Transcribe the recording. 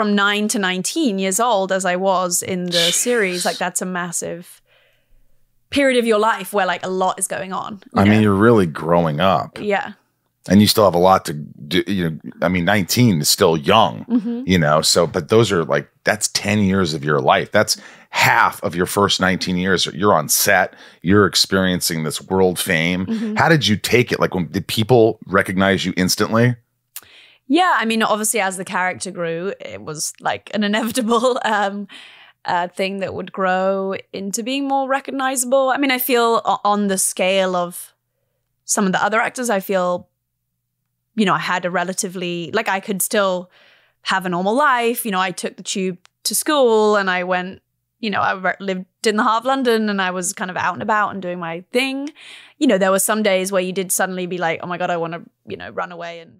from 9 to 19 years old, as I was in the series, like that's a massive period of your life where like a lot is going on. I mean, you're really growing up. Yeah. And you still have a lot to do. You know, I mean, 19 is still young, you know, so, but those are like, that's 10 years of your life. That's half of your first 19 years. You're on set, you're experiencing this world fame. How did you take it? Like, when, did people recognize you instantly? Yeah. I mean, obviously as the character grew, it was like an inevitable, thing that would grow into being more recognizable. I mean, I feel on the scale of some of the other actors, I feel, you know, I had a relatively, like I could still have a normal life. You know, I took the tube to school and I went, you know, I lived in the heart of London and I was kind of out and about and doing my thing. You know, there were some days where you did suddenly be like, oh my God, I want to, you know, run away and.